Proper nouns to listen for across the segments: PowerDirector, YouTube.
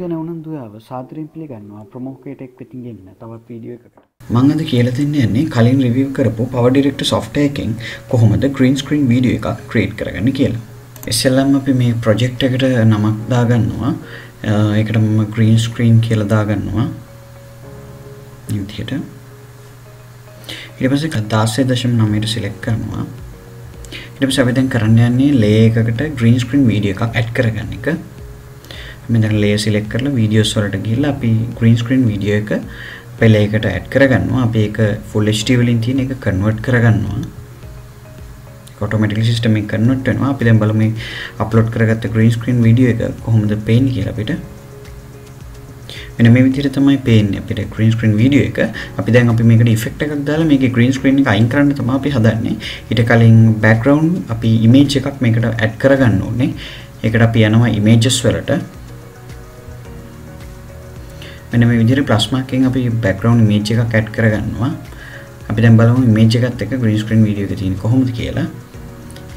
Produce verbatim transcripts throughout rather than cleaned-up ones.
ගන උනන් දුව සාදරයෙන් පිළිගන්නවා ප්‍රොමෝට් එකක් පිටින් ගෙන්න තවත් වීඩියෝ එකකට මම අද කියලා දෙන්න යන්නේ කලින් රිවිව් කරපු PowerDirector software එකෙන් කොහොමද green screen video එකක් create කරගන්න කියලා. ඉස්සෙල්ලාම අපි මේ project එකට නමක් දාගන්නවා. ඒකට මම green screen කියලා දාගන්නවා. new theater. ඊට පස්සේ දාහතර දශම නවයට select කරනවා. ඊට පස්සේ අපි දැන් කරන්න යන්නේ layer එකකට green screen video එකක් add කරගන්න එක. मैं दर ले सिलेक्ट कर लो वीडियो सॉर्ट गिला आपी ग्रीन स्क्रीन वीडियो एक पहले एक ऐड करेगा ना आपी एक फुल एचडी वाली थी ने एक कन्वर्ट करेगा ना ऑटोमेटिकली सिस्टम में कन्वर्ट करना आपी दर बालों में अपलोड करेगा तो ग्रीन स्क्रीन वीडियो एक को हम दर पेन किया लापीटा मैंने मैं भी थी रहता मैं पेन आपी दर ग्रीन स्क्रीन वीडियो एक आपी दर आपी में एक इफेक्ट का दाल में एक ग्रीन स्क्रीन का आइन करने तो मैं आपी हदार ने इटे कालिंग बैकग्राउंड आपी इमेज एक आप में एक ऐड करेगा ना ने एक आपी याना मैं इमेजेस वाला मैंने मैं विधि रे प्लास्मा के अभी बैकग्राउंड इमेज का कैट करेगा ना अभी तो हम बालों इमेज का तक ग्रीन स्क्रीन वीडियो के तीन को हम तो किया ला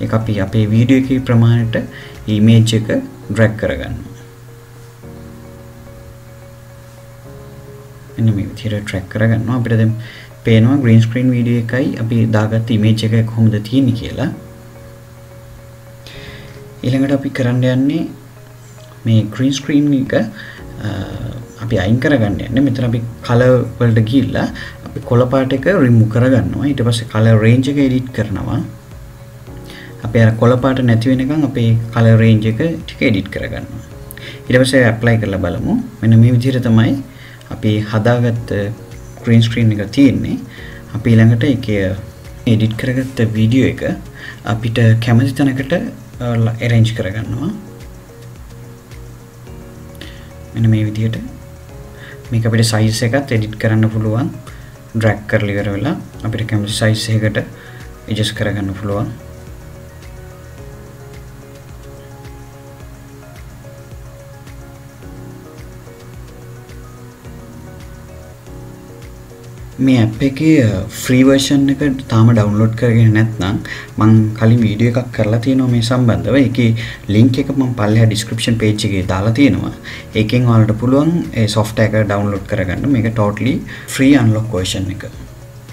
एक आप यहाँ पे वीडियो के प्रमाण टा इमेज का ड्रैग करेगा ना मैंने मैं विधि रे ड्रैग करेगा ना अभी तो हम पेन में ग्रीन स्क्रीन वीडियो का ही अभी दागत इमेज का को हम तो तीन किया ला इलाके अभी करने अन्य मैं ग्रीन स्क्रीन का අපි අයින් කරගන්න යන්නේ මෙතන අපි කලර් වලට ගිහිල්ලා අපි කොළ පාට එක රිමූව් කරගන්නවා ඊට පස්සේ කලර් රේන්ජ් එක එඩිට් කරනවා අපි අර කොළ පාට නැති වෙනකන් අපි කලර් රේන්ජ් එක ටික එඩිට් කරගන්නවා ඊට පස්සේ ඇප්ලයි කරලා බලමු මෙන්න මේ විදිහට තමයි අපි හදාගත්ත green screen එක තියෙන්නේ අපි ඊළඟට ඒක එඩිට් කරගත්ත වීඩියෝ එක අපිට කැමති තැනකට arrange කරගන්නවා මෙන්න මේ විදිහට මේක අපිට size එකත් edit කරන්න පුළුවන් drag කරලා ඉවර වෙලා අපිට කැමති size එකකට adjust කරගන්න පුළුවන් මේ app එකේ free version එක තාම download කරගෙන නැත්නම් මම කලින් වීඩියෝ එකක් කරලා තියෙනවා මේ සම්බන්ධව. ඒකේ link එක මම පල්ලෙහා description page එකේ දාලා තියෙනවා. ඒකෙන් ඔයාලට පුළුවන් ඒ software එක download කරගන්න. මේක totally free unlock version එක.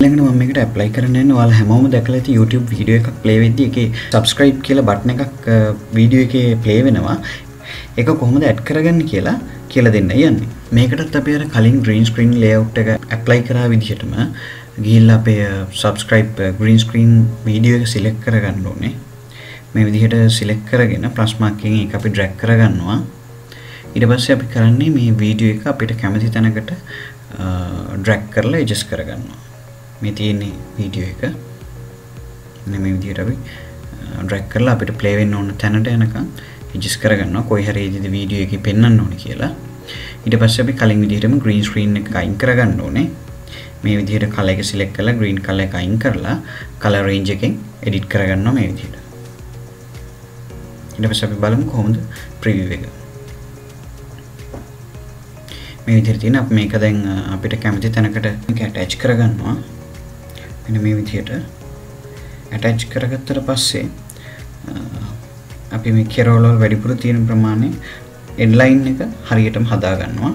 ඊළඟට මම මේකට apply කරන්න යනවා. ඔයාලා හැමෝම දැකලා තියෙන YouTube වීඩියෝ එකක් play වෙද්දී ඒකේ subscribe කියලා button එකක් වීඩියෝ එකේ play වෙනවා. ඒක කොහොමද add කරගන්න කියලා කියලා දෙන්න යන්නේ. මේකටත් අපි අර කලින් green screen layout එක apply කරා විදිහටම ගිහිල්ලා අපේ subscribe green screen video එක select කරගන්න ඕනේ. මේ විදිහට select කරගෙන plus mark එකෙන් ඒක අපි drag කරගන්නවා. ඊට පස්සේ අපි කරන්නේ මේ video එක අපිට කැමති තැනකට drag කරලා adjust කරගන්නවා. මේ තියෙන video එක මෙන්න මේ විදිහට අපි drag කරලා අපිට play වෙන්න ඕන තැනට යනකම් adjust කරගන්නවා කොයි හරි ඉදිරි වීඩියෝ එකේ පෙන්වන්න ඕනේ කියලා ඊට පස්සේ අපි කලින් විදිහටම green screen එක අයින් කරගන්න ඕනේ මේ විදිහට color එක select කරලා green color එක අයින් කරලා color range එකෙන් edit කරගන්නවා මේ විදිහට ඊට පස්සේ අපි බලමු කොහොමද preview එක මේ විදිහට තියෙන අපි මේක දැන් අපිට කැමති තැනකට මේක attach කරගන්නවා මෙන්න මේ විදිහට attach කරගත්තට පස්සේ අපි මේ කෙරවල වැඩිපුර තියෙන ප්‍රමාණය headline එක හරියටම හදා ගන්නවා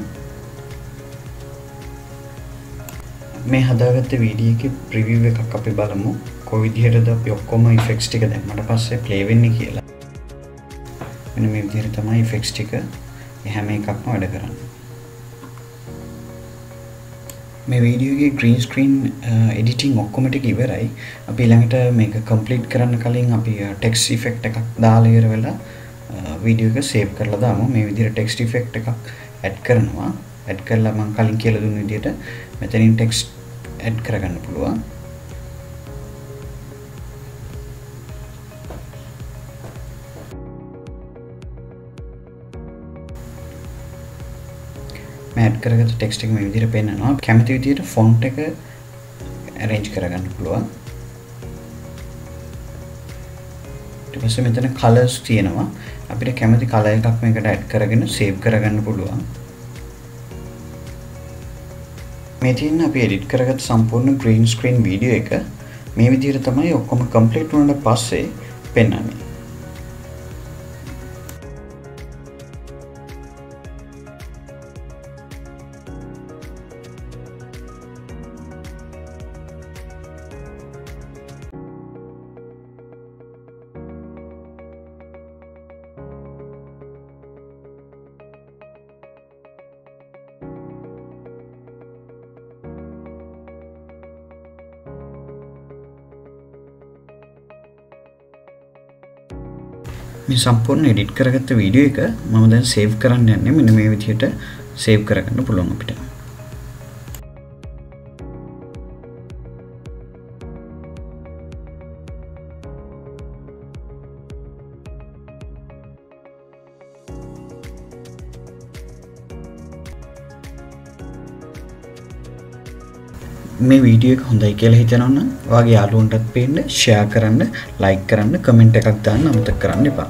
මේ හදාගත්ත වීඩියෝ එකේ preview එකක් අපි බලමු කොයි විදිහටද අපි ඔක්කොම effects ටික දැම්මට පස්සේ play වෙන්නේ කියලා මෙන්න මේ විදිහට තමයි effects ටික හැම එකක්ම වැඩ කරන්නේ මේ වීඩියෝ එකේ green screen editing ඔක්කොම ටික ඉවරයි. අපි ඊළඟට මේක complete කරන්න කලින් අපි text effect එකක් දාලා ඉවර වෙලා වීඩියෝ එක save කරලා දාමු. මේ විදිහට text effect එකක් add කරනවා. add කරලා මම කලින් කියලා දුන්න විදිහට මෙතනින් text add කරගන්න පුළුවන්. मैं ऐड करेगा तो टेक्स्ट एक में विधि रे पेन है ना आप क्या में तो विधि रे फ़ॉन्ट एक अरेंज करेगा ना पुलवा तो वैसे में तो ना कलर्स चाहिए ना वाह आप इरे क्या में तो कलर एक आप में इकट्ठा ऐड करेगा ना सेव करेगा ना पुलवा मैं तो ना आप एडिट करेगा तो संपूर्ण ग्रीन स्क्रीन वीडियो एक मैं विधि रे तमाय ओको में कंप्लीट होने के पास से पेन आने මේ සම්පූර්ණ edit කරගත්ත වීඩියෝ එක මම දැන් save කරන්න යන්නේ මෙන්න මේ විදිහට save කරගන්න පුළුවන් අපිට. මේ වීඩියෝ එක හොඳයි කියලා හිතනවනම් ඔයාගේ යාළුවන්ටත් පෙන්න, share කරන්න, like කරන්න, comment එකක් දාන්න අමතක කරන්න එපා.